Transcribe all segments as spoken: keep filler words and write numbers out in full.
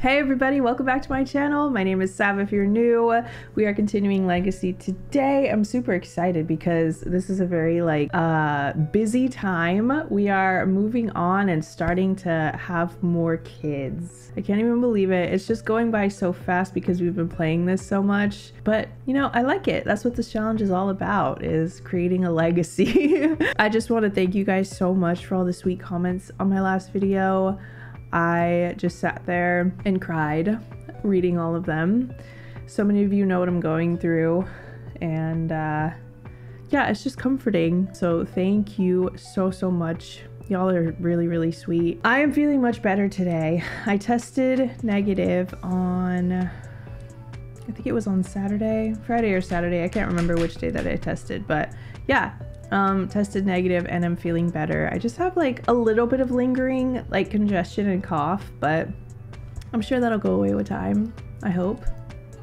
Hey everybody, welcome back to my channel. My name is Sav if you're new. We are continuing Legacy today. I'm super excited because this is a very like uh, busy time. We are moving on and starting to have more kids. I can't even believe it. It's just going by so fast because we've been playing this so much. But you know, I like it. That's what this challenge is all about, is creating a legacy. I just want to thank you guys so much for all the sweet comments on my last video. I just sat there and cried reading all of them. So many of you know what I'm going through, and uh, yeah, it's just comforting. So thank you so, so much. Y'all are really, really sweet. I am feeling much better today. I tested negative on, I think it was on Saturday, Friday or Saturday. I can't remember which day that I tested, but yeah. Um, tested negative and I'm feeling better. I just have like a little bit of lingering like congestion and cough, but I'm sure that'll go away with time. I hope.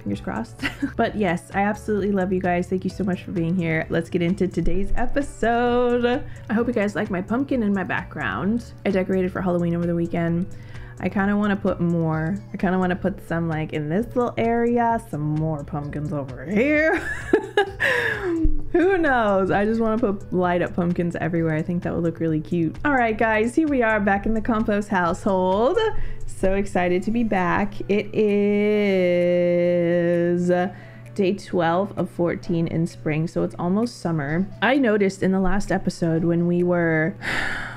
Fingers crossed. But yes, I absolutely love you guys. Thank you so much for being here. Let's get into today's episode. I hope you guys like my pumpkin in my background. I decorated for Halloween over the weekend. I kind of want to put more. I kind of want to put some like in this little area, some more pumpkins over here. Who knows? I just want to put light up pumpkins everywhere. I think that would look really cute. All right, guys, here we are back in the Campos household. So excited to be back. It is day twelve of fourteen in spring, so it's almost summer. I noticed in the last episode when we were,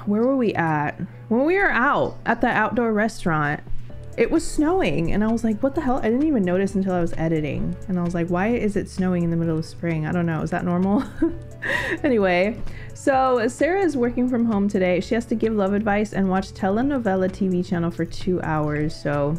where were we at? When we were out at the outdoor restaurant, it was snowing and I was like, what the hell? I didn't even notice until I was editing. And I was like, why is it snowing in the middle of spring? I don't know, is that normal? Anyway, so Sarah is working from home today. She has to give love advice and watch telenovela T V channel for two hours. So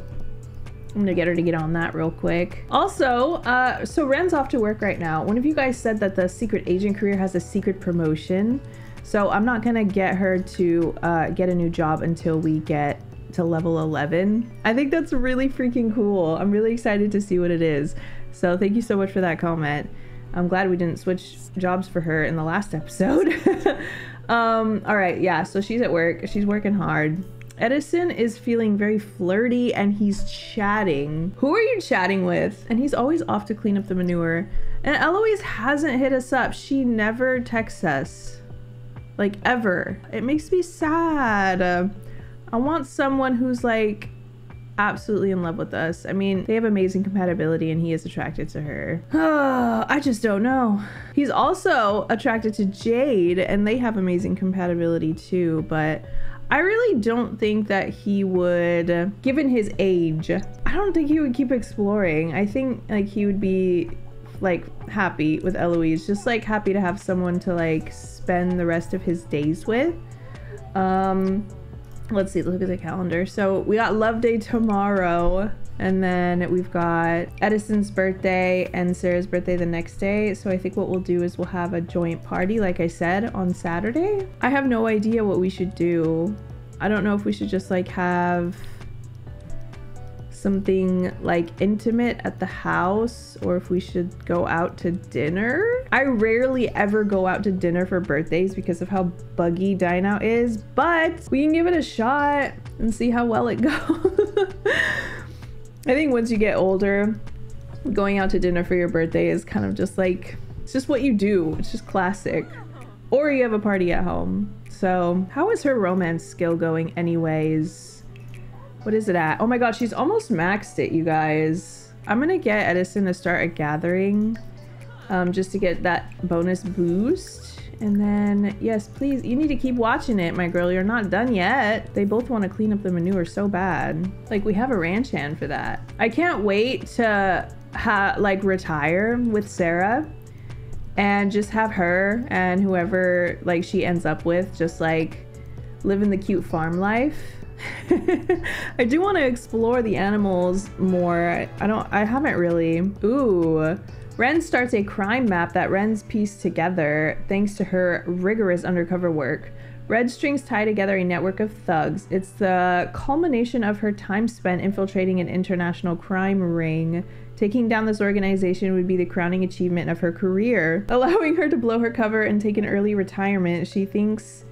I'm gonna get her to get on that real quick. Also, uh, so Ren's off to work right now. One of you guys said that the secret agent career has a secret promotion. So I'm not gonna get her to uh, get a new job until we get to level eleven. I think that's really freaking cool. I'm really excited to see what it is. So thank you so much for that comment. I'm glad we didn't switch jobs for her in the last episode. um, all right, yeah, so she's at work. She's working hard. Edison is feeling very flirty and he's chatting. Who are you chatting with? And he's always off to clean up the manure. And Eloise hasn't hit us up. She never texts us, like ever. It makes me sad. Uh, I want someone who's like absolutely in love with us. I mean, they have amazing compatibility and he is attracted to her. Oh, I just don't know. He's also attracted to Jade and they have amazing compatibility too, but I really don't think that he would, given his age, I don't think he would keep exploring. I think like he would be like happy with Eloise, just like happy to have someone to like spend the rest of his days with. Um, let's see, look at the calendar. So we got Love Day tomorrow, and then we've got Edison's birthday and Sarah's birthday the next day. So I think what we'll do is we'll have a joint party, like I said, on Saturday. I have no idea what we should do. I don't know if we should just like have something like intimate at the house, or if we should go out to dinner. I rarely ever go out to dinner for birthdays because of how buggy dine out is, but we can give it a shot and see how well it goes. I think once you get older, going out to dinner for your birthday is kind of just like, it's just what you do. It's just classic. Or you have a party at home. So how is her romance skill going anyways? What is it at? Oh my god, she's almost maxed it, you guys. I'm gonna get Edison to start a gathering um, just to get that bonus boost. And then, yes, please, you need to keep watching it, my girl. You're not done yet. They both want to clean up the manure so bad. Like, we have a ranch hand for that. I can't wait to, ha like, retire with Sarah and just have her and whoever, like, she ends up with just, like, living the cute farm life. I do want to explore the animals more. I don't, I haven't really. Ooh, Ren starts a crime map that Ren's pieced together thanks to her rigorous undercover work. Red strings tie together a network of thugs. It's the culmination of her time spent infiltrating an international crime ring. Taking down this organization would be the crowning achievement of her career, allowing her to blow her cover and take an early retirement. She thinks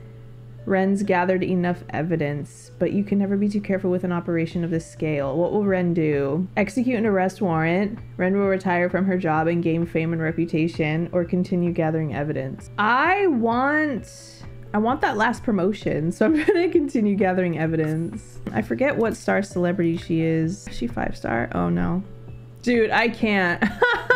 Ren's gathered enough evidence, but you can never be too careful with an operation of this scale. What will Ren do? Execute an arrest warrant. Ren will retire from her job and gain fame and reputation, or continue gathering evidence. I want... I want that last promotion, so I'm gonna continue gathering evidence. I forget what star celebrity she is. Is she five star? Oh no. Dude, I can't.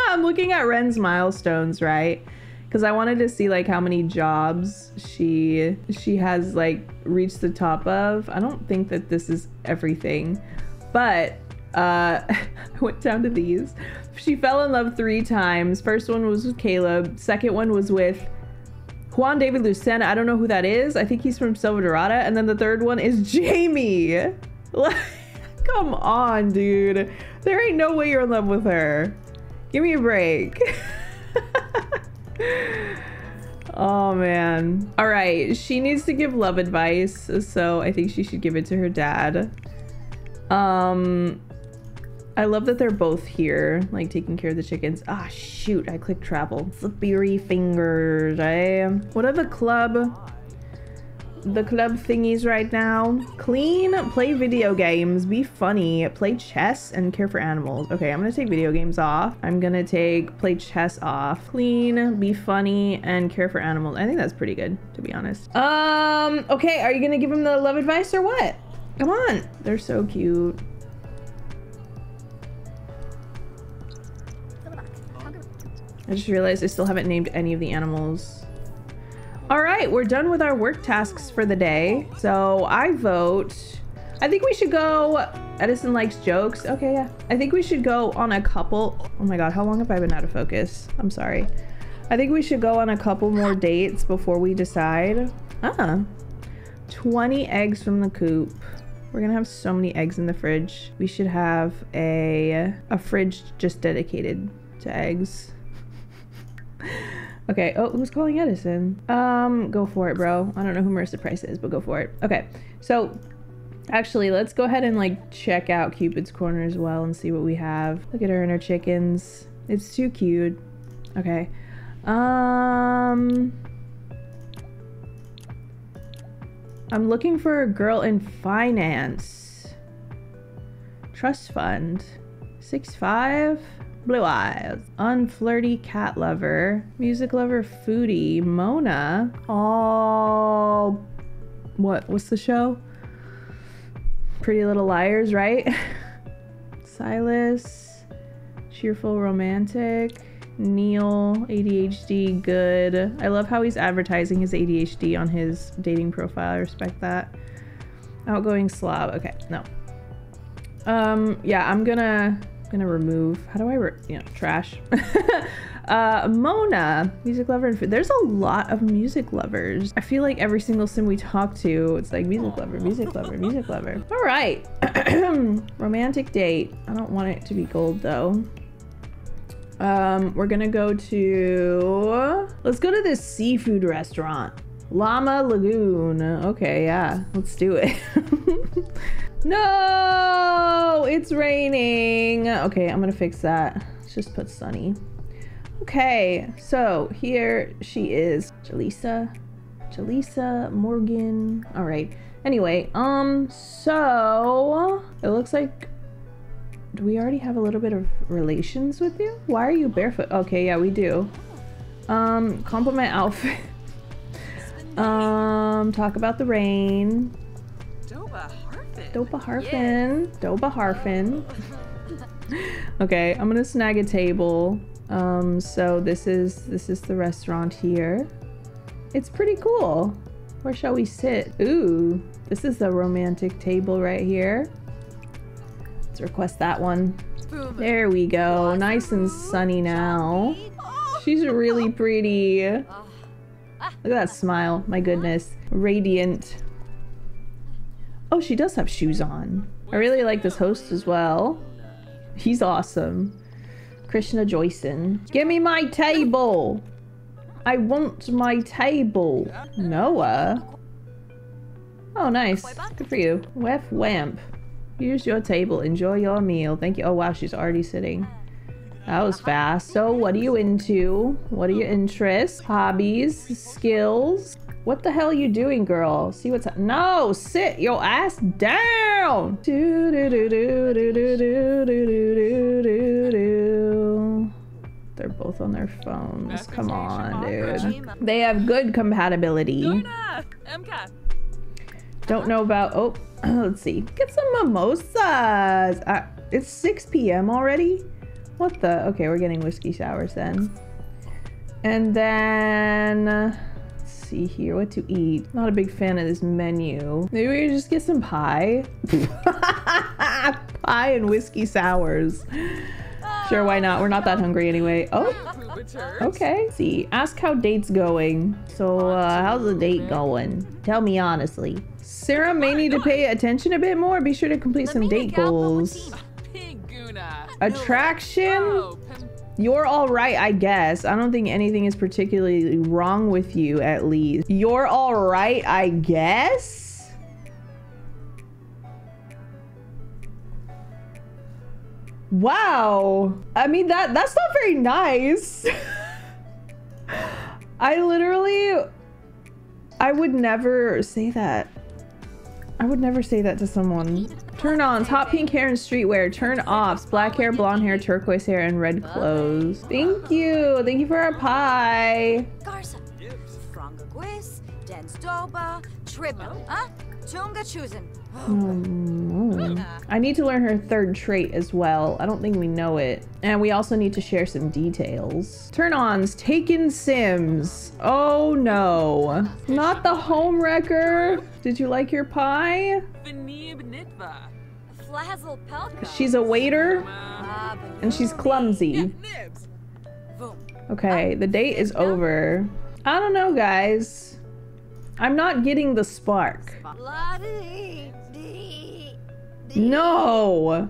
I'm looking at Ren's milestones, right? Because I wanted to see like how many jobs she she has like reached the top of. I don't think that this is everything, but uh, I went down to these. She fell in love three times. First one was with Caleb. Second one was with Juan David Lucena. I don't know who that is. I think he's from Silverado. And then the third one is Jamie. Like, come on, dude. There ain't no way you're in love with her. Give me a break. Oh man. All right, she needs to give love advice, so I think she should give it to her dad. Um, I love that they're both here, like taking care of the chickens. Ah, shoot, I clicked travel. Slippery fingers, eh? What are the club, the club thingies right now? Clean, play video games, be funny, play chess, and care for animals. Okay, I'm gonna take video games off. I'm gonna take play chess off. Clean, be funny, and care for animals. I think that's pretty good, to be honest. Um, okay, are you gonna give him the love advice or what? Come on, they're so cute. I just realized I still haven't named any of the animals. All right, we're done with our work tasks for the day. So I vote, I think we should go, Edison likes jokes. Okay, yeah. I think we should go on a couple, oh my God, how long have I been out of focus? I'm sorry. I think we should go on a couple more dates before we decide. Ah, twenty eggs from the coop. We're gonna have so many eggs in the fridge. We should have a, a fridge just dedicated to eggs. Okay, oh, who's calling Edison? Um, go for it, bro. I don't know who Marissa Price is, but go for it. Okay, so actually, let's go ahead and like check out Cupid's Corner as well and see what we have. Look at her and her chickens. It's too cute. Okay. Um, I'm looking for a girl in finance. Trust fund. six five. Blue eyes, unflirty cat lover, music lover, foodie, Mona. Oh, what? What's the show? Pretty Little Liars, right? Silas, cheerful, romantic, Neil, A D H D, good. I love how he's advertising his A D H D on his dating profile. I respect that. Outgoing slob. Okay, no. Um, yeah, I'm gonna. Gonna remove, how do I, re you know, trash. uh, Mona, music lover and food. There's a lot of music lovers. I feel like every single sim we talk to, it's like music lover, music lover, music lover. All right, romantic date. I don't want it to be gold though. Um, we're gonna go to, let's go to this seafood restaurant. Llama Lagoon. Okay, yeah, let's do it. No, it's raining. Okay, I'm gonna fix that. Let's just put sunny. Okay, so here she is. Jalisa, Jalisa Morgan. All right, anyway, um, so it looks like, do we already have a little bit of relations with you? Why are you barefoot? Okay, yeah, we do. Um, compliment outfit. Um, talk about the rain. Doba Harfin. Doba Harfin. Yeah. Doba Harfin. Okay, I'm gonna snag a table. Um, so this is this is the restaurant here. It's pretty cool. Where shall we sit? Ooh, this is the romantic table right here. Let's request that one. Boom. There we go. Nice and sunny now. She's really pretty. Look at that smile, my goodness. Radiant. Oh, she does have shoes on. I really like this host as well. He's awesome. Krishna Joyson. Give me my table! I want my table. Noah. Oh, nice. Good for you. Wef wamp. Here's your table. Enjoy your meal. Thank you. Oh, wow, she's already sitting. That was fast. So what are you into? What are your interests? Hobbies? Skills? What the hell are you doing, girl? See what's up. No, sit your ass down. Do, do, do, do, do, do, do, do, do, do. They're both on their phones. Come on, dude. They have good compatibility. Don't know about, oh, let's see. Get some mimosas. Uh, it's six p m already? What the? Okay, we're getting whiskey sours then. And then, uh, let's see here, what to eat. Not a big fan of this menu. Maybe we just get some pie. Pie and whiskey sours. Sure, why not? We're not that hungry anyway. Oh, okay. Let's see, ask how date's going. So, uh, how's the date going? Tell me honestly. Sarah may need to pay attention a bit more. Be sure to complete some date goals. Attraction? You're all right, I guess. I don't think anything is particularly wrong with you, at least. You're all right, I guess? Wow. I mean, that that's not very nice. I literally... I would never say that. I would never say that to someone. Turn on, top pink hair and streetwear. Turn offs, black hair, blonde hair, turquoise hair, and red clothes. Thank you. Thank you for our pie. Mm-hmm. I need to learn her third trait as well. I don't think we know it. And we also need to share some details. Turn-ons, taken Sims. Oh no. Not the home wrecker. Did you like your pie? She's a waiter and she's clumsy. Okay, the date is over. I don't know, guys. I'm not getting the spark. No!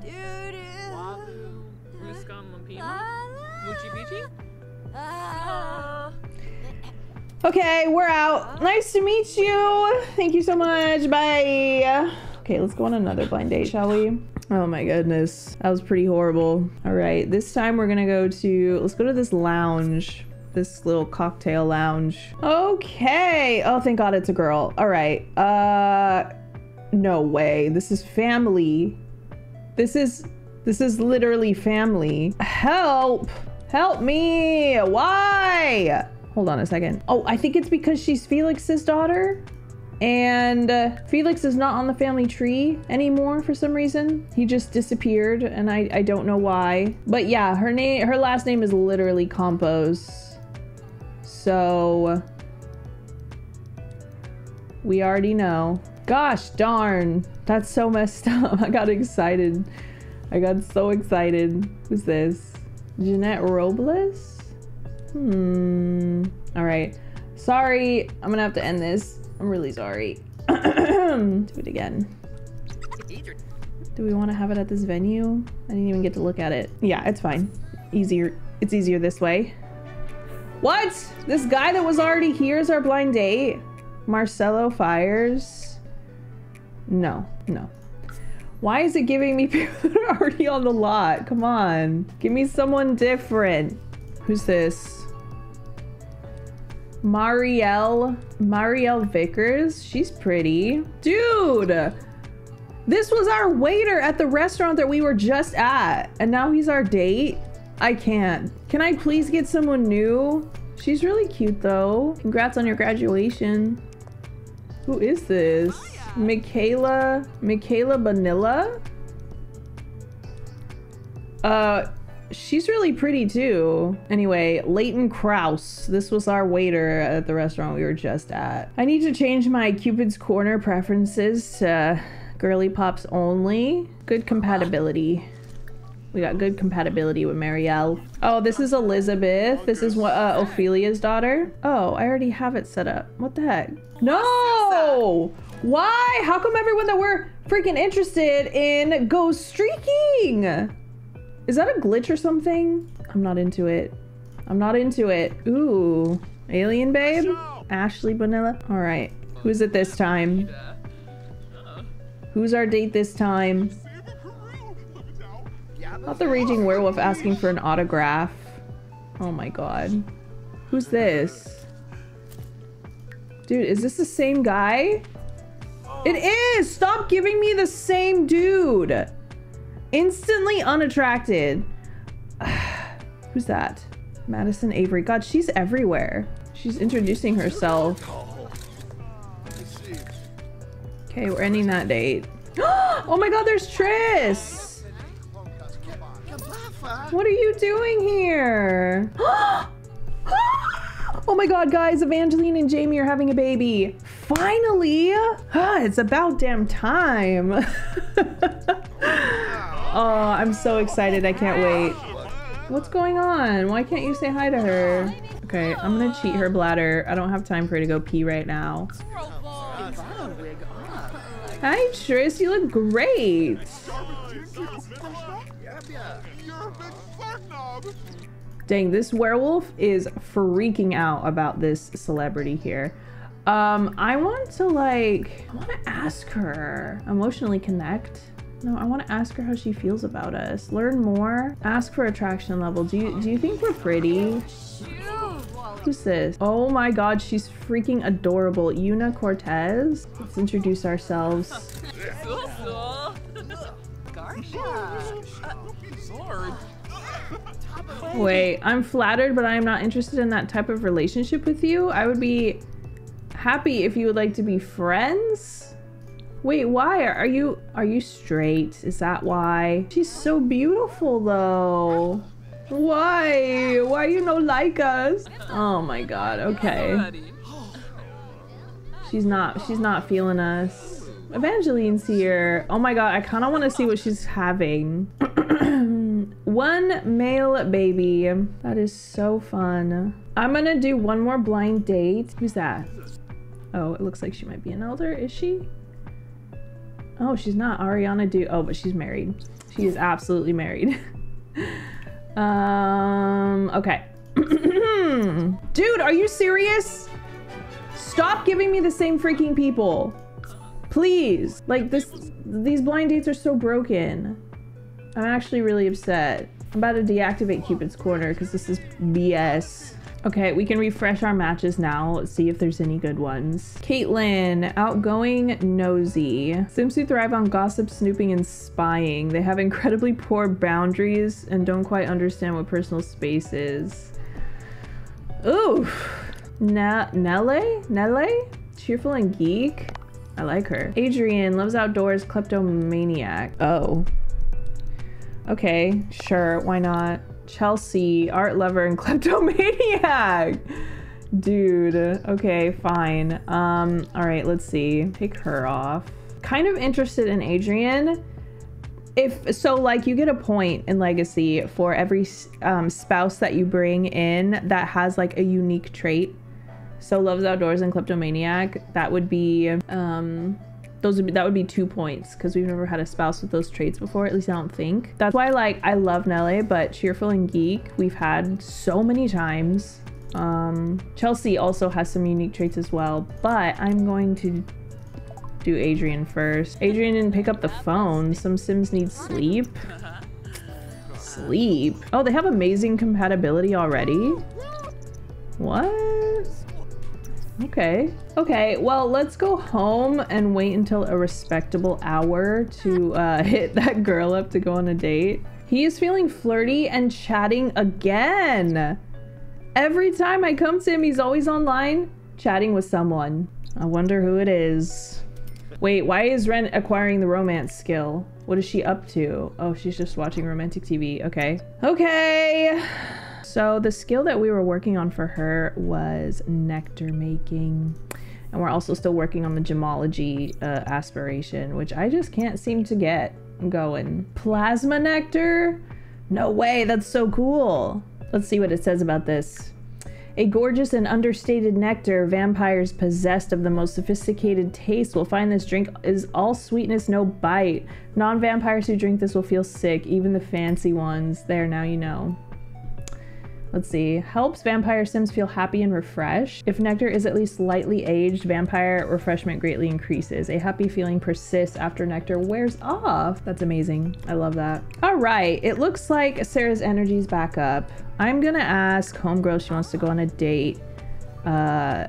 Okay, we're out. Nice to meet you. Thank you so much. Bye. Okay, let's go on another blind date, shall we? Oh my goodness. That was pretty horrible. All right, this time we're gonna go to, let's go to this lounge. This little cocktail lounge. Okay. Oh, thank God it's a girl. All right. Uh, no way. This is family. This is, this is literally family. Help. Help me. Why? Hold on a second. Oh, I think it's because she's Felix's daughter. And uh, Felix is not on the family tree anymore for some reason. He just disappeared and I, I don't know why. But yeah, her name, her last name is literally Campos. So we already know. Gosh darn, that's so messed up. I got excited. I got so excited. Who's this? Jeanette Robles? Hmm. All right. Sorry, I'm gonna have to end this. I'm really sorry. Do it again. Do we want to have it at this venue? I didn't even get to look at it. Yeah, it's fine. Easier. It's easier this way. What? This guy that was already here is our blind date? Marcelo Fires? No, no. Why is it giving me people that are already on the lot? Come on. Give me someone different. Who's this? Marielle, Marielle Vickers? She's pretty. Dude! This was our waiter at the restaurant that we were just at. And now he's our date? I can't. Can I please get someone new? She's really cute though. Congrats on your graduation. Who is this? Michaela, Michaela Vanilla? Uh, she's really pretty too. Anyway, Layton Krause. This was our waiter at the restaurant we were just at. I need to change my Cupid's Corner preferences to girly pops only. Good compatibility. We got good compatibility with Marielle. Oh, this is Elizabeth. This is uh, Ophelia's daughter. Oh, I already have it set up. What the heck? No! Why? How come everyone that we're freaking interested in goes streaking? Is that a glitch or something? I'm not into it. I'm not into it. Ooh, alien babe? Ashley Bonilla. All right, who's it this time? Who's our date this time? Not the raging werewolf asking for an autograph. Oh my god. Who's this? Dude, is this the same guy? Oh. It is! Stop giving me the same dude! Instantly unattracted. Who's that? Madison Avery. God, she's everywhere. She's introducing herself. Okay, we're ending that date. Oh my god, there's Triss! What are you doing here? Oh my god, guys, Evangeline and Jamie are having a baby. Finally! It's about damn time. Oh, I'm so excited. I can't wait. What's going on? Why can't you say hi to her? Okay, I'm gonna cheat her bladder. I don't have time for her to go pee right now. Hi, Triss. You look great. Dang, this werewolf is freaking out about this celebrity here. Um, I want to like, I want to ask her, emotionally connect. No, I want to ask her how she feels about us. Learn more. Ask for attraction level. Do you do you think we're pretty? Who's this? Oh my god, she's freaking adorable. Yuna Cortez. Let's introduce ourselves. Wait, I'm flattered, but I am not interested in that type of relationship with you. I would be happy if you would like to be friends. Wait, why? Are you are you straight? Is that why? She's so beautiful though. Why? Why you no like us? Oh my god, okay. She's not she's not feeling us. Evangeline's here. Oh my god, I kinda wanna see what she's having. One male baby. That is so fun. I'm gonna do one more blind date. Who's that? Oh, it looks like she might be an elder, is she? Oh, she's not Ariana Du- Oh, but she's married. She is absolutely married. um, okay. Dude, are you serious? Stop giving me the same freaking people. Please. Like, this, these blind dates are so broken. I'm actually really upset. I'm about to deactivate Cupid's Corner because this is B S. Okay, we can refresh our matches now. Let's see if there's any good ones. Caitlin, outgoing, nosy. Sims who thrive on gossip, snooping, and spying. They have incredibly poor boundaries and don't quite understand what personal space is. Oof. Na Nelle? Nelle? Cheerful and geek? I like her. Adrian, loves outdoors, kleptomaniac. Oh. Okay, sure, why not? Chelsea, art lover and kleptomaniac. Dude, okay, fine. Um, all right, let's see. Pick her off. Kind of interested in Adrian. If so, like, you get a point in Legacy for every um, spouse that you bring in that has like a unique trait. So loves outdoors and kleptomaniac. That would be um. Those would be, that would be two points because we've never had a spouse with those traits before, at least I don't think. That's why, like, I love Nelle, but cheerful and geek we've had so many times. Um, Chelsea also has some unique traits as well, but I'm going to do Adrian first. Adrian didn't pick up the phone. Some Sims need sleep. Sleep? Oh, they have amazing compatibility already? What? Okay. Okay, well, let's go home and wait until a respectable hour to uh, hit that girl up to go on a date. He is feeling flirty and chatting again. Every time I come to him, he's always online chatting with someone. I wonder who it is. Wait, why is Ren acquiring the romance skill? What is she up to? Oh, she's just watching romantic T V. Okay. Okay. So the skill that we were working on for her was nectar making. And we're also still working on the gemology uh, aspiration, which I just can't seem to get going. Plasma nectar? No way, that's so cool. Let's see what it says about this. A gorgeous and understated nectar, vampires possessed of the most sophisticated taste will find this drink is all sweetness, no bite. Non-vampires who drink this will feel sick, even the fancy ones. There, now you know. Let's see. Helps vampire sims feel happy and refreshed. If nectar is at least lightly aged, vampire refreshment greatly increases. A happy feeling persists after nectar wears off. That's amazing. I love that. All right. It looks like Sarah's energy's back up. I'm gonna ask homegirl if she wants to go on a date uh,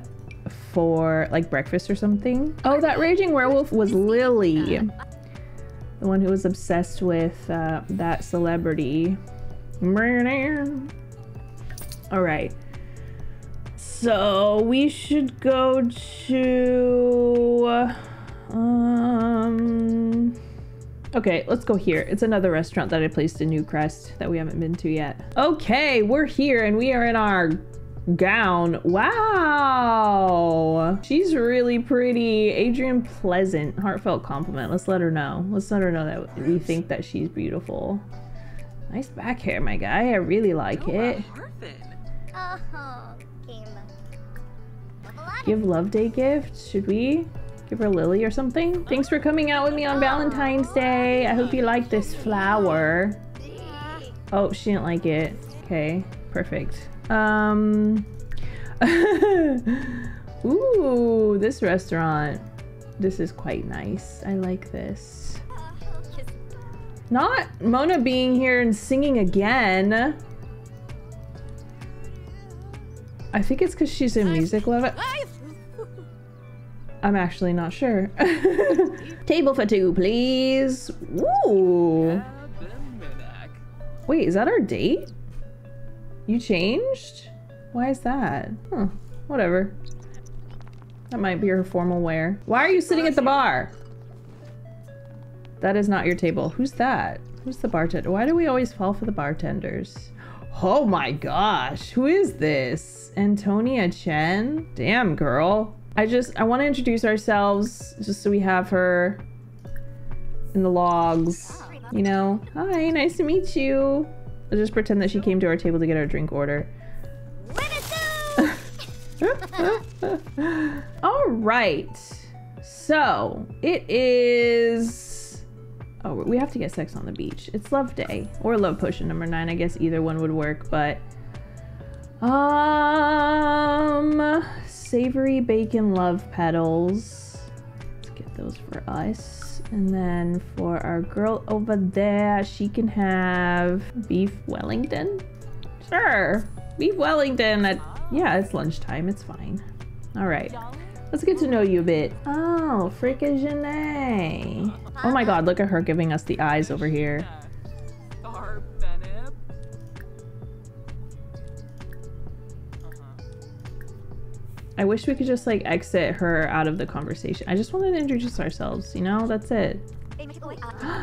for like breakfast or something. Oh, that raging werewolf was Lily. The one who was obsessed with uh, that celebrity. All right. So we should go to, um, okay, let's go here. It's another restaurant that I placed in Newcrest that we haven't been to yet. Okay, we're here and we are in our gown. Wow, she's really pretty. Adrian Pleasant, heartfelt compliment. Let's let her know. Let's let her know that we think that she's beautiful. Nice back hair, my guy. I really like it. Give Love Day gift. Should we give her Lily or something? Thanks for coming out with me on Valentine's Day. I hope you like this flower. Oh, she didn't like it. Okay, perfect. Um. Ooh, this restaurant. This is quite nice. I like this. Not Mona being here and singing again. I think it's because she's a music lover. I'm actually not sure. Table for two, please. Woo! Wait, is that our date? You changed? Why is that? Huh, whatever. That might be her formal wear. Why are you sitting at the bar? That is not your table. Who's that? Who's the bartender? Why do we always fall for the bartenders? Oh my gosh, who is this? Antonia Chen? Damn, girl. I just, I want to introduce ourselves just so we have her in the logs, you know? Hi, nice to meet you. I'll just pretend that she came to our table to get our drink order. All right. So it is, oh, we have to get sex on the beach. It's Love Day or Love Potion number nine. I guess either one would work, but um, savory bacon love petals. Let's get those for us. And then for our girl over there, she can have beef Wellington. Sure, beef Wellington. At, yeah, it's lunchtime, it's fine. All right, let's get to know you a bit. Oh, fricagene. Oh my God, look at her giving us the eyes over here. I wish we could just like exit her out of the conversation. I just wanted to introduce ourselves, you know, that's it.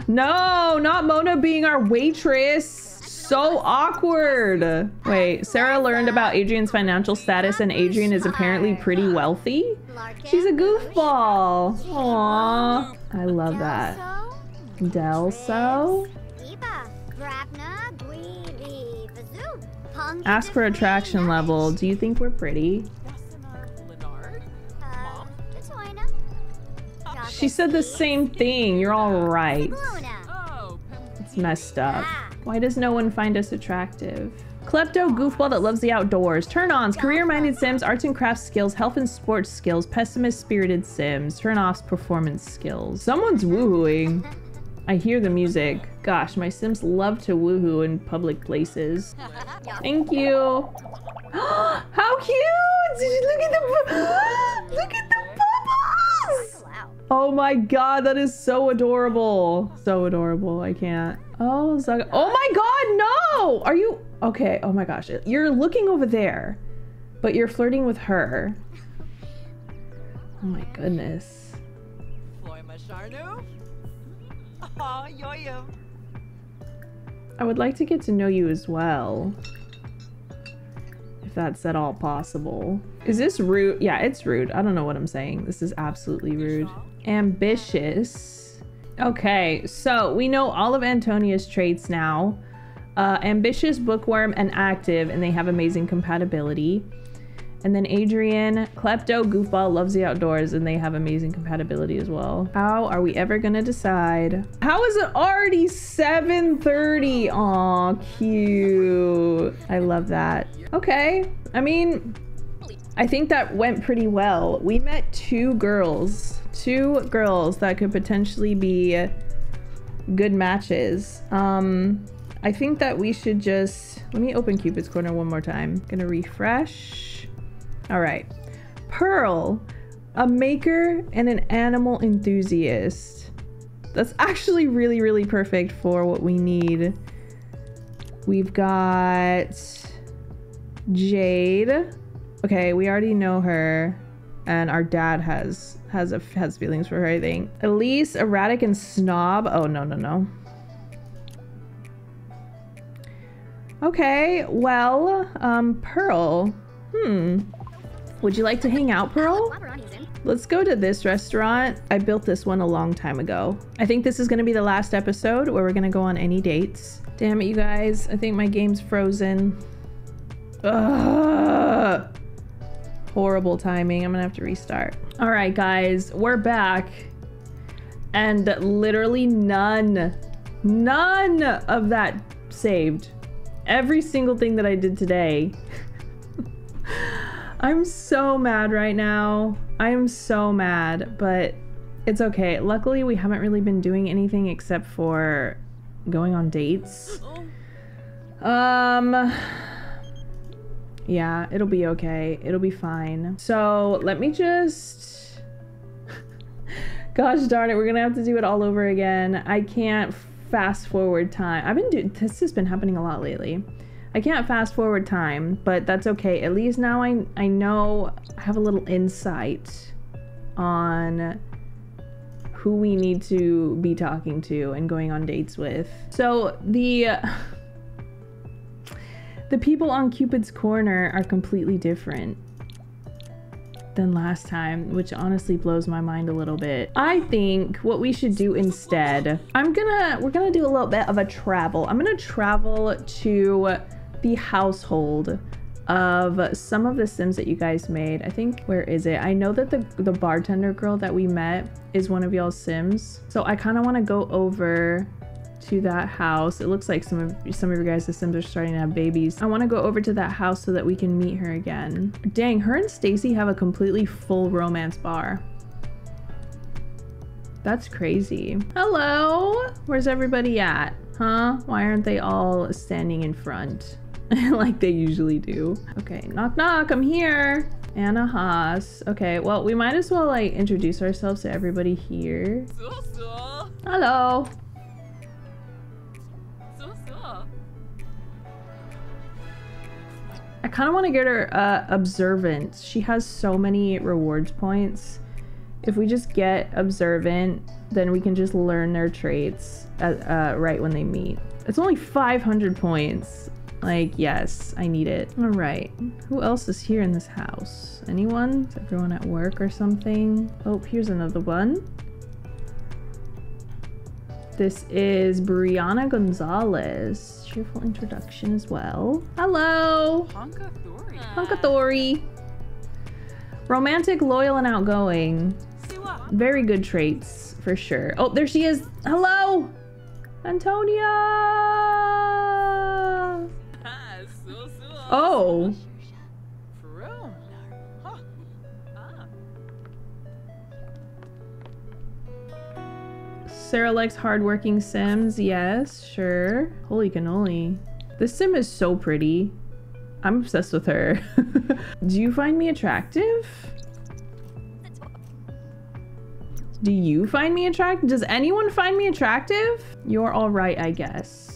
No, not Mona being our waitress. So awkward. Wait, Sarah learned about Adrian's financial status and Adrian is apparently pretty wealthy. She's a goofball. Aww. I love that. Delso. Ask for attraction level. Do you think we're pretty? She said the same thing. You're all right. It's messed up. Why does no one find us attractive? Klepto goofball that loves the outdoors. Turn-ons, career-minded sims, arts and crafts skills, health and sports skills, pessimist-spirited sims, turn-offs, performance skills. Someone's woohooing. I hear the music. Gosh, my sims love to woohoo in public places. Thank you. How cute! Look at the look at the bubbles! Oh my God, that is so adorable. So adorable, I can't. Oh, Zaga. Oh my God, no! Are you, okay, oh my gosh. You're looking over there, but you're flirting with her. Oh my goodness. I would like to get to know you as well. If that's at all possible. Is this rude? Yeah, it's rude. I don't know what I'm saying. This is absolutely rude. Ambitious. Okay, so we know all of Antonia's traits now. Uh, ambitious, bookworm, and active, and they have amazing compatibility. And then Adrian, klepto, goofball, loves the outdoors, and they have amazing compatibility as well. How are we ever gonna decide? How is it already seven thirty? Aw, cute. I love that. Okay, I mean, I think that went pretty well. We met two girls, two girls that could potentially be good matches. Um, I think that we should just, let me open Cupid's Corner one more time. Gonna refresh. All right, Pearl, a maker and an animal enthusiast. That's actually really, really perfect for what we need. We've got Jade. Okay, we already know her, and our dad has has a, has feelings for her, I think. Elise, erratic and snob. Oh no no no. Okay, well, um, Pearl. Hmm. Would you like to hang out, Pearl? Let's go to this restaurant. I built this one a long time ago. I think this is gonna be the last episode where we're gonna go on any dates. Damn it, you guys! I think my game's frozen. Ugh. Horrible timing. I'm gonna have to restart. All right, guys, we're back, and literally none, none of that saved. Every single thing that I did today. I'm so mad right now. I'm so mad, but it's okay. Luckily, we haven't really been doing anything except for going on dates. Um, yeah, it'll be okay. It'll be fine. So let me just, gosh darn it, we're gonna have to do it all over again. I can't fast forward time. I've been doing, this has been happening a lot lately. I can't fast forward time, but that's okay. At least now I, I know, I have a little insight on who we need to be talking to and going on dates with. So the, uh, the people on Cupid's Corner are completely different than last time, which honestly blows my mind a little bit. I think what we should do instead, I'm gonna, we're gonna do a little bit of a travel. I'm gonna travel to the household of some of the Sims that you guys made. I think, where is it? I know that the, the bartender girl that we met is one of y'all's Sims. So I kind of want to go over to that house. It looks like some of some of you guys, the Sims, are starting to have babies. I want to go over to that house so that we can meet her again. Dang, her and Stacy have a completely full romance bar. That's crazy. Hello, where's everybody at? Huh? Why aren't they all standing in front like they usually do? Okay, knock knock, I'm here. Anna Haas. Okay, well, we might as well like introduce ourselves to everybody here. Hello. I kind of want to get her uh, observant. She has so many rewards points. If we just get observant, then we can just learn their traits at, uh, right when they meet. It's only five hundred points. Like, yes, I need it. All right, who else is here in this house? Anyone? Is everyone at work or something? Oh, here's another one. This is Brianna Gonzalez. Cheerful introduction as well. Hello! Honkathori. Honkathori. Romantic, loyal, and outgoing. Very good traits, for sure. Oh, there she is! Hello! Antonia! Oh! Sarah likes hardworking Sims. Yes, sure. Holy cannoli. This Sim is so pretty. I'm obsessed with her. Do you find me attractive? Do you find me attractive? Does anyone find me attractive? You're all right, I guess.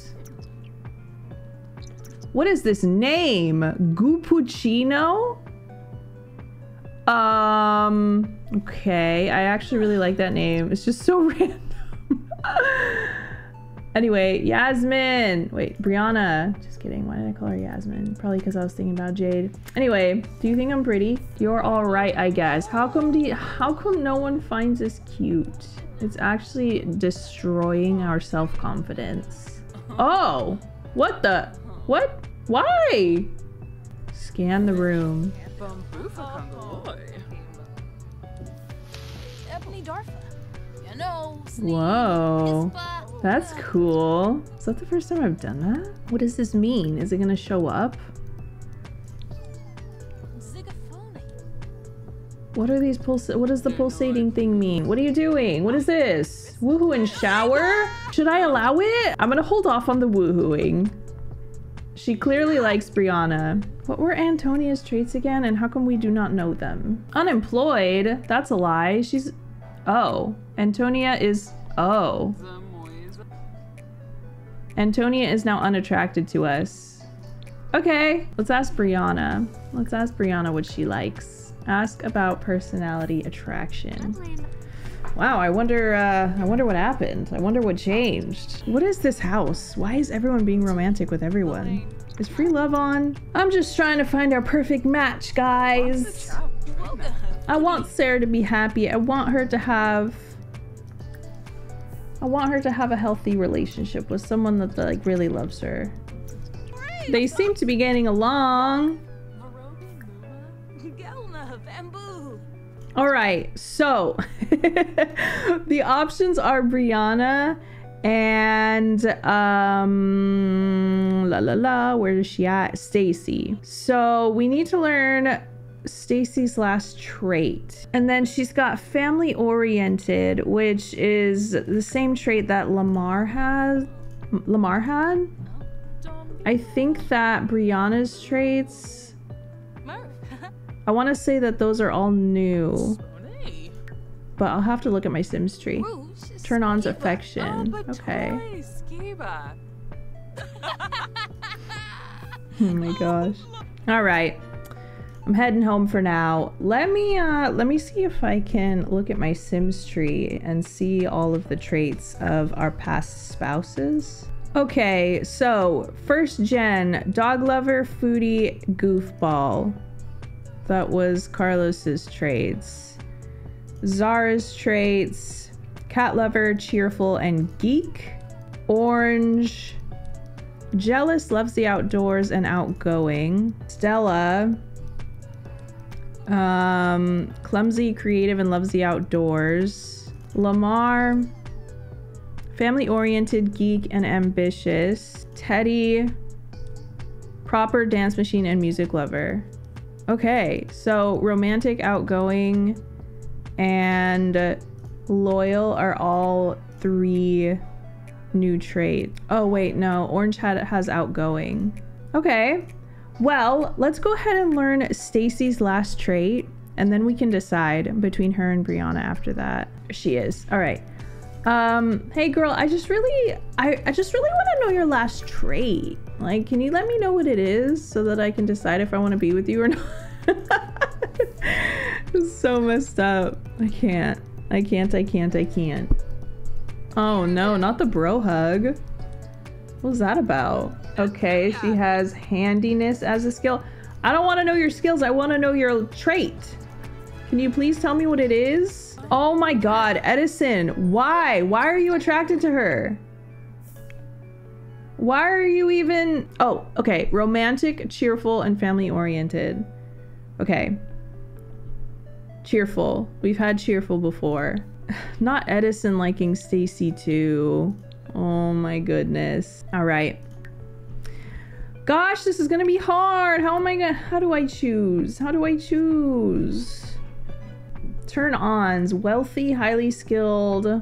What is this name? Gupuccino? Um, okay. I actually really like that name. It's just so random. Anyway, Yasmin. Wait, Brianna. Just kidding. Why did I call her Yasmin? Probably because I was thinking about Jade. Anyway, do you think I'm pretty? You're all right, I guess. How come do you, how come no one finds us cute? It's actually destroying our self-confidence. Oh, what the? What? Why? Scan the room. Whoa, that's cool. Is that the first time I've done that? What does this mean? Is it gonna show up? What are these pulse? What does the pulsating thing mean? What are you doing? What is this? Woohoo and shower? Should I allow it? I'm gonna hold off on the woohooing. She clearly likes Brianna. What were Antonia's traits again, and how come we do not know them? Unemployed? That's a lie. She's... Oh. Antonia is... Oh. Antonia is now unattracted to us. Okay. Let's ask Brianna. Let's ask Brianna what she likes. Ask about personality attraction. Wow, I wonder, uh, I wonder what happened. I wonder what changed. What is this house? Why is everyone being romantic with everyone? Is free love on? I'm just trying to find our perfect match, guys. I want Sarah to be happy. I want her to have... I want her to have a healthy relationship with someone that, like, really loves her. They seem to be getting along. All right, so the options are Brianna and um, la la la, where is she at? Stacy. So we need to learn Stacy's last trait. And then she's got family oriented, which is the same trait that Lamar has. Lamar had. I think that Brianna's traits, I want to say that those are all new, but I'll have to look at my Sims tree. Turn on's affection. Okay. Oh my gosh. All right. I'm heading home for now. Let me uh, let me see if I can look at my Sims tree and see all of the traits of our past spouses. Okay, so first gen, dog lover, foodie, goofball. That was Carlos's traits. Zara's traits, cat lover, cheerful, and geek. Orange, jealous, loves the outdoors and outgoing. Stella, um, clumsy, creative, and loves the outdoors. Lamar, family-oriented, geek, and ambitious. Teddy, proper dance machine and music lover. Okay, so romantic, outgoing, and loyal are all three new traits. Oh wait, no, Orange had, has outgoing. Okay, well, let's go ahead and learn Stacy's last trait, and then we can decide between her and Brianna after that. She is, all right. Um, hey girl, I just really, I, I just really want to know your last trait. Like, can you let me know what it is so that I can decide if I want to be with you or not? It's so messed up. I can't. I can't, I can't, I can't. Oh no, not the bro hug. What was that about? Okay, she has handiness as a skill. I don't want to know your skills. I want to know your trait. Can you please tell me what it is? Oh my god, Edison, why? Why are you attracted to her? Why are you even... Oh, okay. Romantic, cheerful, and family-oriented. Okay. Cheerful. We've had cheerful before. Not Edison liking Stacy too. Oh my goodness. All right. Gosh, this is gonna be hard. How am I gonna... How do I choose? How do I choose? Turn-ons, wealthy, highly skilled.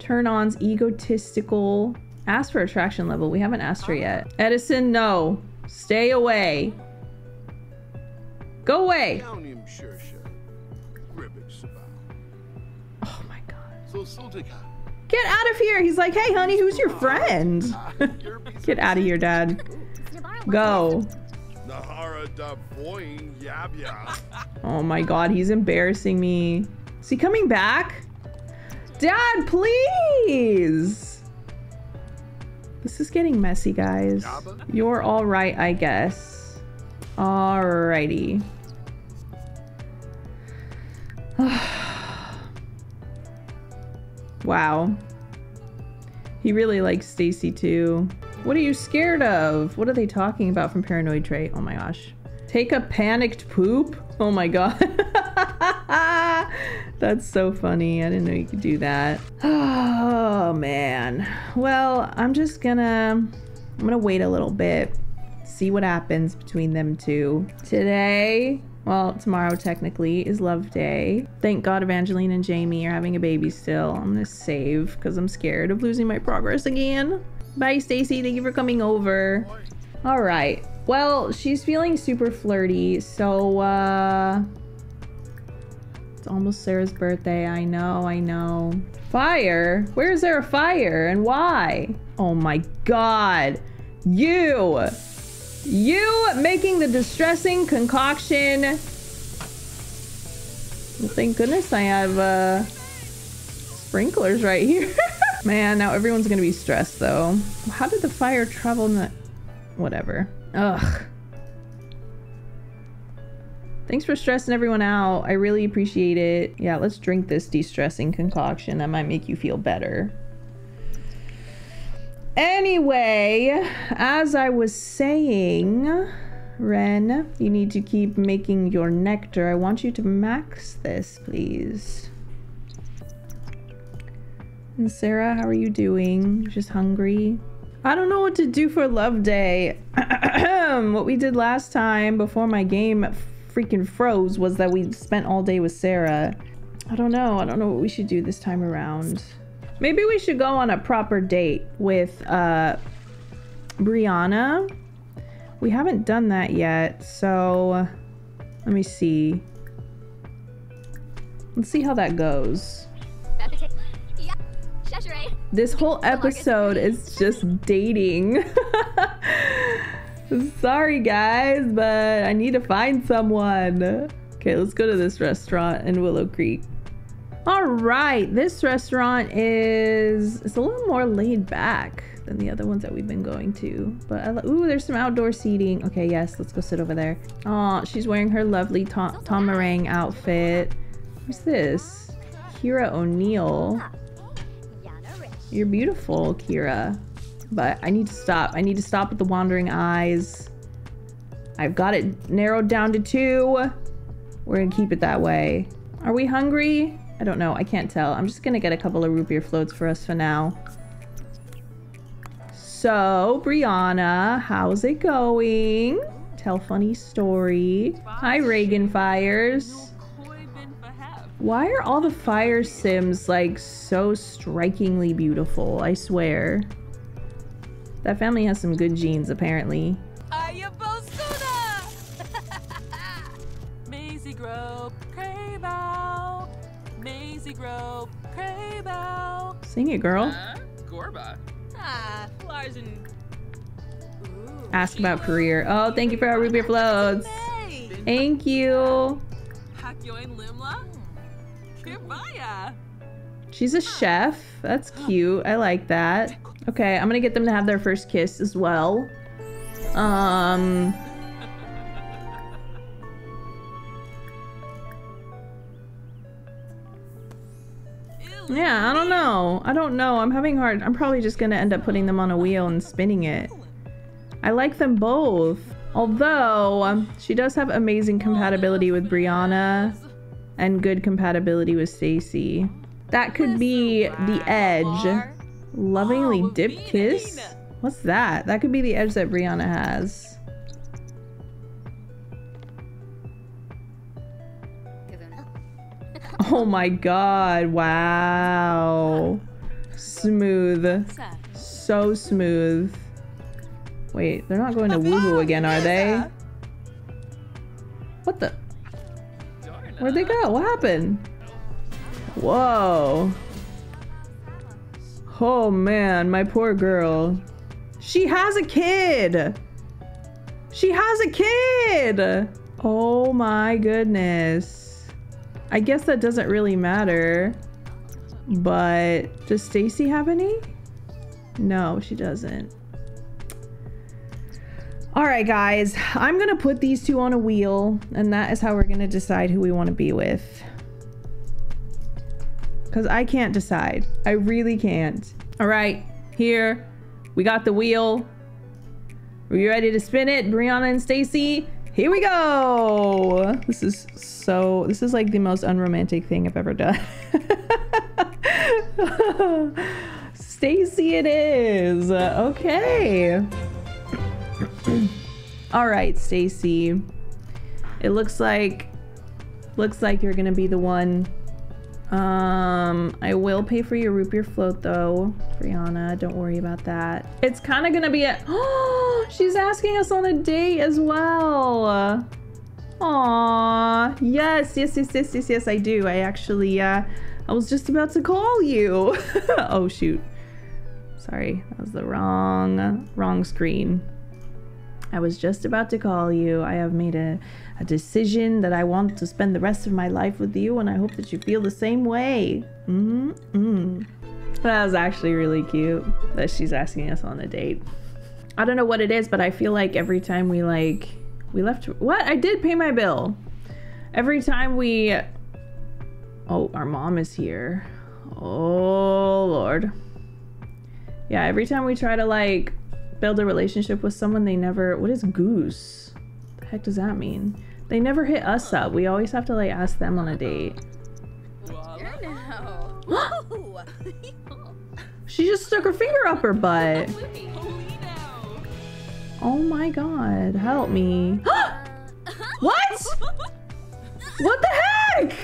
Turn-ons, egotistical. Ask for attraction level. We haven't asked her yet. Edison, no. Stay away. Go away. Oh my god. Get out of here. He's like, hey honey, who's your friend? Get out of here, Dad. Go. Oh my god, he's embarrassing me. Is he coming back? Dad, please! This is getting messy, guys. You're alright, I guess. Alrighty. Wow. He really likes Stacy too. What are you scared of? What are they talking about from paranoid trait? Oh my gosh. Take a panicked poop? Oh my god. That's so funny. I didn't know you could do that. Oh man. Well, I'm just gonna, I'm gonna wait a little bit. See what happens between them two. Today, well, tomorrow technically, is love day. Thank God Evangeline and Jamie are having a baby still. I'm gonna save because I'm scared of losing my progress again. Bye, Stacy. Thank you for coming over. All right. Well, she's feeling super flirty, so uh it's almost Sarah's birthday. I know, I know. Fire? Where is there a fire and why? Oh my god. You. You making the distressing concoction. Well, thank goodness I have uh sprinklers right here. Man, now everyone's gonna be stressed though. How did the fire travel in the... Whatever. Ugh. Thanks for stressing everyone out. I really appreciate it. Yeah, let's drink this de-stressing concoction. That might make you feel better. Anyway, as I was saying, Ren, you need to keep making your nectar. I want you to max this, please. And Sarah, how are you doing? Just hungry? I don't know what to do for Love Day. What we did last time before my game freaking froze was that we spent all day with Sarah. I don't know. I don't know what we should do this time around. Maybe we should go on a proper date with uh, Brianna. We haven't done that yet, so let me see. Let's see how that goes. This whole episode is just dating. Sorry guys, but I need to find someone. Okay, let's go to this restaurant in Willow Creek. All right, this restaurant is it's a little more laid back than the other ones that we've been going to. But I ooh, there's some outdoor seating. Okay, yes, let's go sit over there. Oh, she's wearing her lovely tom Tamarang outfit. Who's this? Kira O'Neill. You're beautiful, Kira. But I need to stop. I need to stop with the wandering eyes. I've got it narrowed down to two. We're gonna keep it that way. Are we hungry? I don't know. I can't tell. I'm just gonna get a couple of root beer floats for us for now. So, Brianna, how's it going? Tell funny story. Hi, Reagan Fires. Why are all the fire sims like so strikingly beautiful? I swear. That family has some good genes apparently. Maisie Grove, Crave Out. Maisie Grove, Crave Out. Sing it, girl. Uh, Gorba. Ah, flowers and... Ooh, ask about career. Oh, thank you for our root beer floats. Thank you. She's a chef. That's cute. I like that. Okay, I'm gonna get them to have their first kiss as well. Um... Yeah, I don't know. I don't know. I'm having hard... I'm probably just gonna end up putting them on a wheel and spinning it. I like them both. Although, she does have amazing compatibility with Brianna. And good compatibility with Stacy. That could be the edge. Lovingly dip kiss? What's that? That could be the edge that Brianna has. Oh my god, wow. Smooth. So smooth. Wait, they're not going to woohoo again, are they? What the? Where'd they go? What happened? Whoa. Oh man, my poor girl. She has a kid! She has a kid! Oh my goodness. I guess that doesn't really matter. But does Stacy have any? No, she doesn't. All right, guys, I'm gonna put these two on a wheel, and that is how we're gonna decide who we wanna be with. Cause I can't decide, I really can't. All right, here, we got the wheel. Are you ready to spin it, Brianna and Stacy? Here we go! This is so, this is like the most unromantic thing I've ever done. Stacy it is, okay. All right, Stacy. It looks like looks like you're gonna be the one Um, I will pay for your root beer float though, Brianna. Don't worry about that. It's kind of gonna be a. Oh, she's asking us on a date as well. Aww. Yes, yes, yes, yes, yes, yes. I do. I actually. Uh, I was just about to call you. Oh shoot. Sorry, that was the wrong, wrong screen. I was just about to call you. I have made a, a decision that I want to spend the rest of my life with you, and I hope that you feel the same way. Mm-hmm. Mm. That was actually really cute that she's asking us on a date. I don't know what it is, but I feel like every time we like, we left, what? I did pay my bill. Every time we, oh, our mom is here. Oh, Lord. Yeah, every time we try to like, build a relationship with someone, they never, what is goose? The heck does that mean? They never hit us up. We always have to like ask them on a date. You're now. She just stuck her finger up her butt. Oh my god, help me. What? What the heck?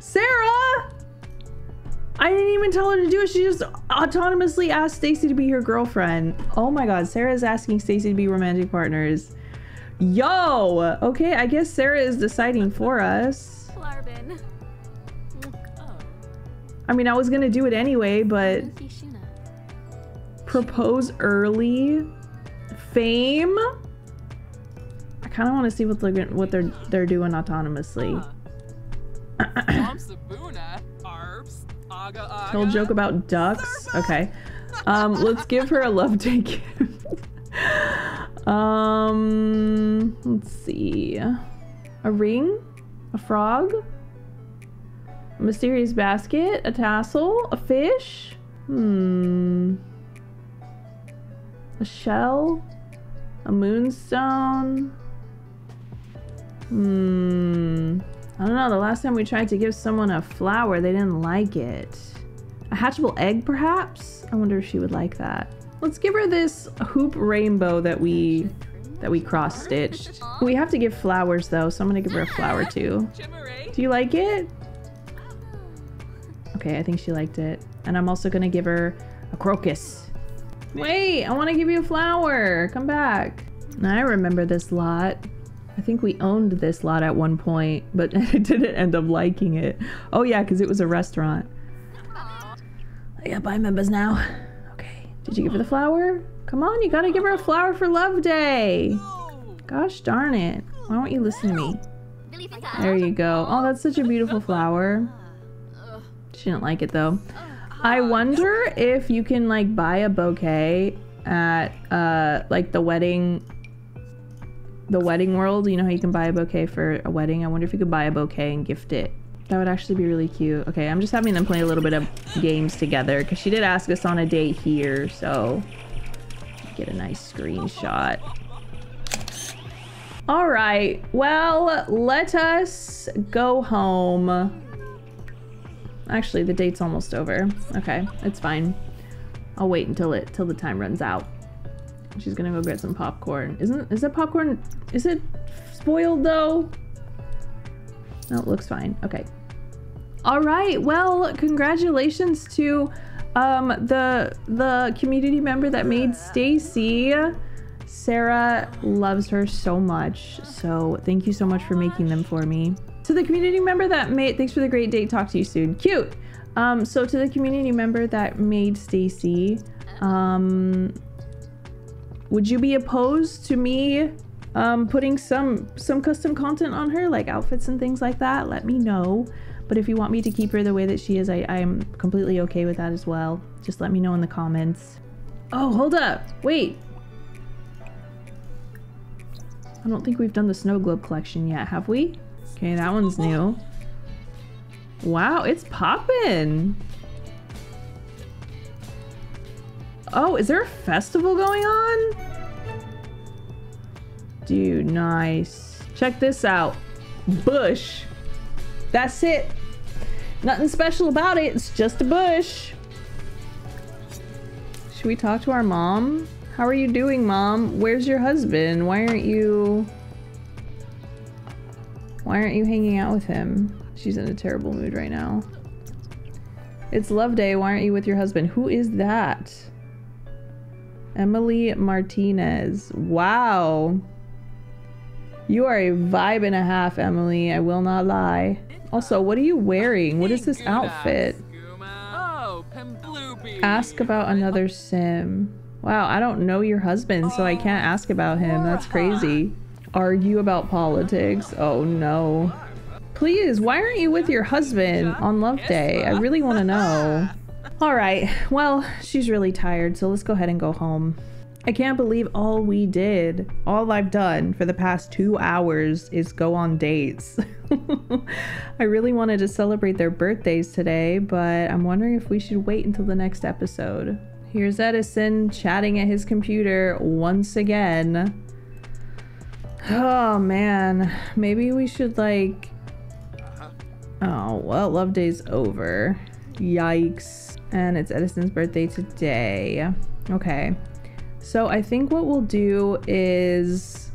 Sarah? I didn't even tell her to do it. She just autonomously asked Stacy to be her girlfriend. Oh my god, Sarah's asking Stacy to be romantic partners. Yo! Okay, I guess Sarah is deciding for us. I mean, I was gonna do it anyway, but... Propose early? Fame? I kind of want to see what they're, what they're, they're doing autonomously. He'll joke about ducks. Okay. Um, let's give her a love day gift. um, let's see. A ring? A frog? A mysterious basket? A tassel? A fish? Hmm. A shell? A moonstone? Hmm. I don't know, the last time we tried to give someone a flower, they didn't like it. A hatchable egg, perhaps? I wonder if she would like that. Let's give her this hoop rainbow that we that we cross-stitched. We have to give flowers, though, so I'm gonna give her a flower, too. Do you like it? Okay, I think she liked it. And I'm also gonna give her a crocus. Wait, I wanna give you a flower! Come back! I remember this lot. I think we owned this lot at one point, but I didn't end up liking it. Oh yeah, because it was a restaurant. I got buy members now. Okay, did you give her the flower? Come on, you gotta give her a flower for Love Day. Gosh darn it. Why won't you listen to me? There you go. Oh, that's such a beautiful flower. She didn't like it though. I wonder if you can like buy a bouquet at uh, like the wedding The wedding world, you know how you can buy a bouquet for a wedding? I wonder if you could buy a bouquet and gift it. That would actually be really cute. Okay, I'm just having them play a little bit of games together because she did ask us on a date here, so get a nice screenshot. All right, well, let us go home. Actually, the date's almost over. Okay, it's fine. I'll wait until it till the time runs out. She's gonna go get some popcorn. Isn't is that popcorn? Is it spoiled though? No, it looks fine. Okay. All right. Well, congratulations to um, the the community member that made Stacy. Sarah loves her so much. So thank you so much for making them for me. To the community member that made, thanks for the great date. Talk to you soon. Cute. Um, so to the community member that made Stacy. Um, Would you be opposed to me um, putting some some custom content on her, like outfits and things like that? Let me know. But if you want me to keep her the way that she is, I, I'm completely okay with that as well. Just let me know in the comments. Oh, hold up. Wait. I don't think we've done the snow globe collection yet, have we? Okay, that one's new. Wow, it's poppin'. Oh, is there a festival going on? Dude, nice. Check this out. Bush. That's it. Nothing special about it. It's just a bush. Should we talk to our mom? How are you doing, Mom? Where's your husband? Why aren't you... Why aren't you hanging out with him? She's in a terrible mood right now. It's love day. Why aren't you with your husband? Who is that? Emily Martinez. Wow. You are a vibe and a half, Emily. I will not lie. Also, what are you wearing? What is this outfit? Ask about another sim. Wow, I don't know your husband, so I can't ask about him. That's crazy. Argue about politics. Oh no. Please, why aren't you with your husband on love day? I really want to know. All right, well, she's really tired, so let's go ahead and go home. I can't believe all we did. All I've done for the past two hours is go on dates. I really wanted to celebrate their birthdays today, but I'm wondering if we should wait until the next episode. Here's Edison chatting at his computer once again. Oh man, maybe we should like... Oh, well, love day's over. Yikes. And it's Edison's birthday today. Okay. So I think what we'll do is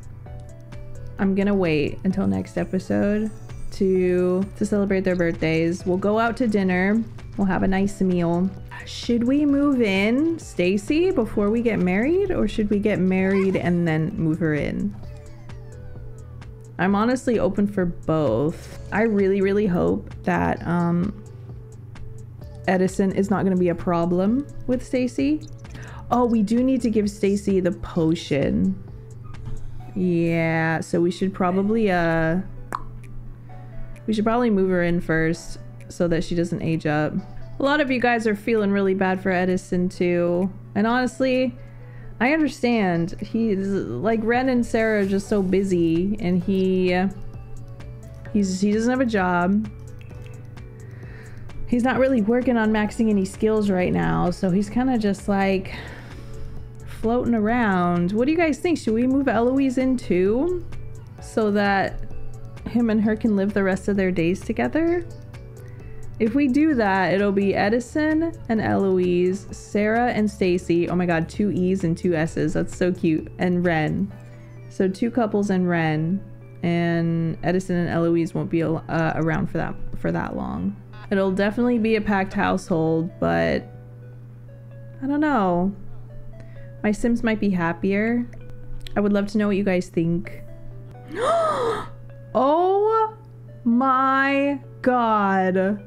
I'm gonna wait until next episode to to celebrate their birthdays. We'll go out to dinner. We'll have a nice meal. Should we move in Stacy before we get married, or should we get married and then move her in? I'm honestly open for both. I really, really hope that um, Edison is not gonna be a problem with Stacy. Oh, we do need to give Stacy the potion. Yeah, so we should probably uh we should probably move her in first so that she doesn't age up. A lot of you guys are feeling really bad for Edison too. And honestly, I understand. He's like, Ren and Sarah are just so busy, and he he's he doesn't have a job. He's not really working on maxing any skills right now, so he's kind of just like floating around. What do you guys think? Should we move Eloise in too, so that him and her can live the rest of their days together? If we do that, it'll be Edison and Eloise, Sarah and Stacy. Oh my god, two E's and two S's. That's so cute. And Ren. So two couples and Ren, and Edison and Eloise won't be uh, around for that for that long. It'll definitely be a packed household, but I don't know. My Sims might be happier. I would love to know what you guys think. Oh my god.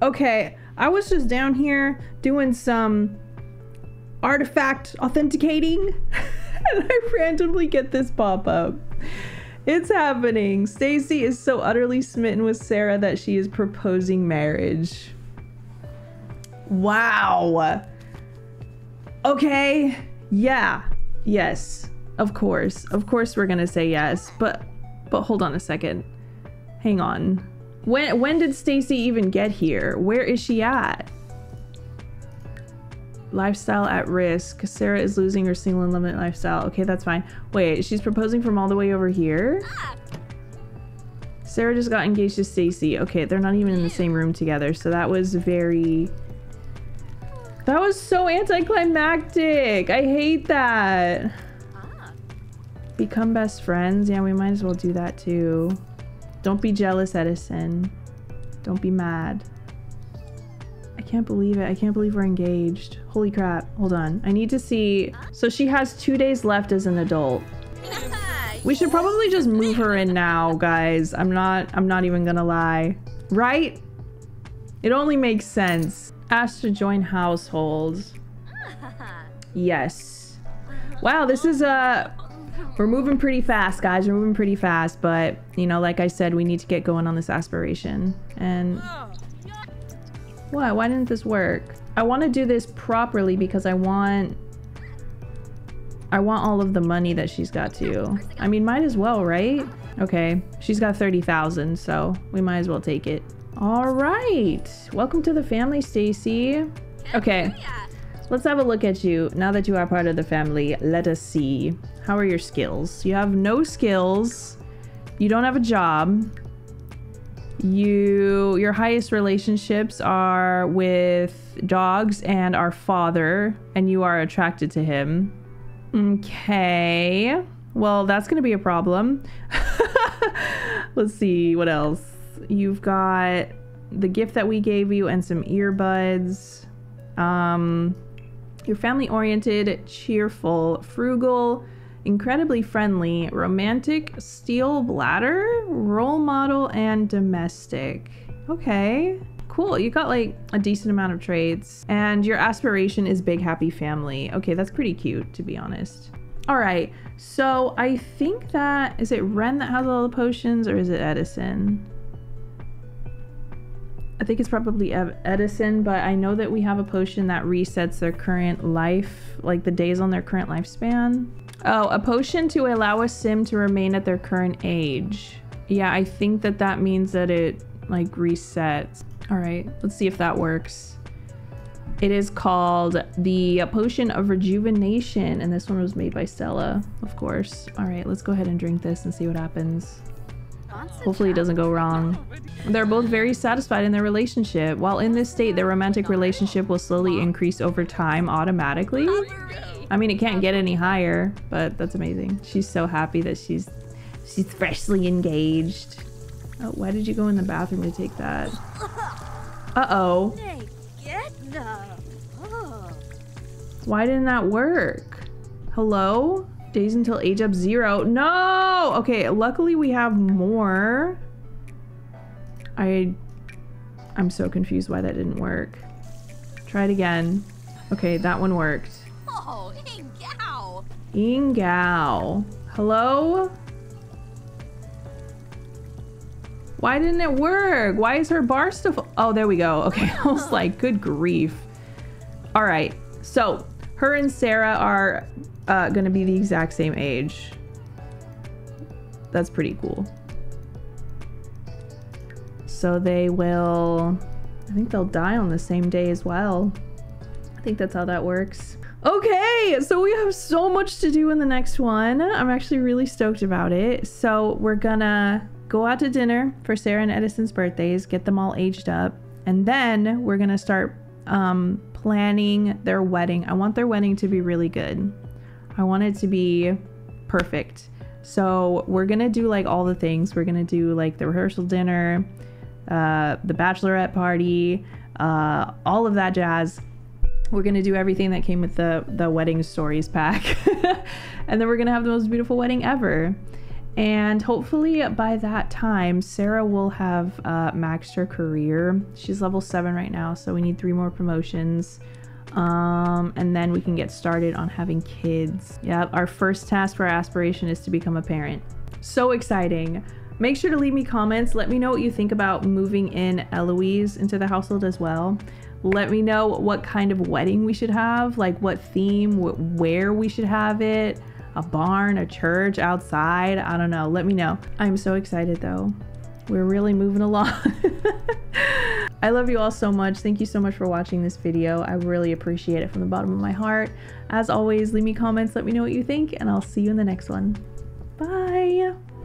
Okay, I was just down here doing some artifact authenticating and I randomly get this pop-up. It's happening. Stacy is so utterly smitten with Sarah that she is proposing marriage. Wow. Okay. Yeah. Yes. Of course. Of course we're gonna say yes. But but hold on a second. Hang on. When when did Stacy even get here? Where is she at? Lifestyle at risk. Sarah is losing her single and limited lifestyle. Okay, that's fine. Wait, she's proposing from all the way over here? Sarah just got engaged to Stacy. Okay, they're not even in the same room together, so that was very... That was so anticlimactic! I hate that! Become best friends? Yeah, we might as well do that too. Don't be jealous, Edison. Don't be mad. I can't believe it. I can't believe we're engaged. Holy crap. Hold on. I need to see. So she has two days left as an adult. We should probably just move her in now, guys. I'm not, I'm not even gonna lie. Right? It only makes sense. Asked to join households. Yes. Wow, this is a... Uh, we're moving pretty fast, guys. We're moving pretty fast, but, you know, like I said, we need to get going on this aspiration. And... What? Why didn't this work? I want to do this properly because I want... I want all of the money that she's got to. I mean, might as well, right? Okay, she's got thirty thousand, so we might as well take it. All right! Welcome to the family, Stacy. Okay, let's have a look at you. Now that you are part of the family, let us see. How are your skills? You have no skills. You don't have a job. You, your highest relationships are with dogs and our father, and you are attracted to him. Okay. Well, that's going to be a problem. Let's see what else. You've got the gift that we gave you and some earbuds. Um, you're family-oriented, cheerful, frugal, incredibly friendly, romantic, steel bladder, role model, and domestic. Okay. Cool, you got like a decent amount of traits, and your aspiration is big happy family. Okay, that's pretty cute, to be honest. All right, so I think that, is it Ren that has all the potions, or is it Edison? I think it's probably Edison, but I know that we have a potion that resets their current life, like the days on their current lifespan. Oh, a potion to allow a sim to remain at their current age. Yeah, I think that that means that it like resets. All right, let's see if that works. It is called the Potion of Rejuvenation, and this one was made by Stella, of course. All right, let's go ahead and drink this and see what happens. Hopefully it doesn't go wrong. They're both very satisfied in their relationship. While in this state, their romantic relationship will slowly increase over time automatically. I mean, it can't get any higher, but that's amazing. She's so happy that she's she's freshly engaged. Oh, why did you go in the bathroom to take that? Uh-oh. Why didn't that work? Hello? Days until age up zero. No! Okay, luckily we have more. I... I'm so confused why that didn't work. Try it again. Okay, that one worked. Oh, Ingao! Ingao. Hello? Why didn't it work? Why is her bar still full? Oh, there we go. Okay, I was like, good grief. All right, so her and Sarah are uh, gonna be the exact same age. That's pretty cool. So they will, I think they'll die on the same day as well. I think that's how that works. Okay, so we have so much to do in the next one. I'm actually really stoked about it. So we're gonna go out to dinner for Sarah and Edison's birthdays, get them all aged up, and then we're gonna start um, planning their wedding. I want their wedding to be really good. I want it to be perfect. So we're gonna do like all the things. We're gonna do like the rehearsal dinner, uh, the bachelorette party, uh, all of that jazz. We're gonna do everything that came with the, the wedding stories pack. And then we're gonna have the most beautiful wedding ever. And hopefully by that time, Sarah will have uh, maxed her career. She's level seven right now, so we need three more promotions. Um, and then we can get started on having kids. Yeah, our first task for our aspiration is to become a parent. So exciting. Make sure to leave me comments. Let me know what you think about moving in Eloise into the household as well. Let me know what kind of wedding we should have, like what theme, what, where we should have it. A barn, a church, outside, I don't know, let me know. I'm so excited though. We're really moving along. I love you all so much. Thank you so much for watching this video. I really appreciate it from the bottom of my heart. As always, leave me comments, let me know what you think, and I'll see you in the next one. Bye.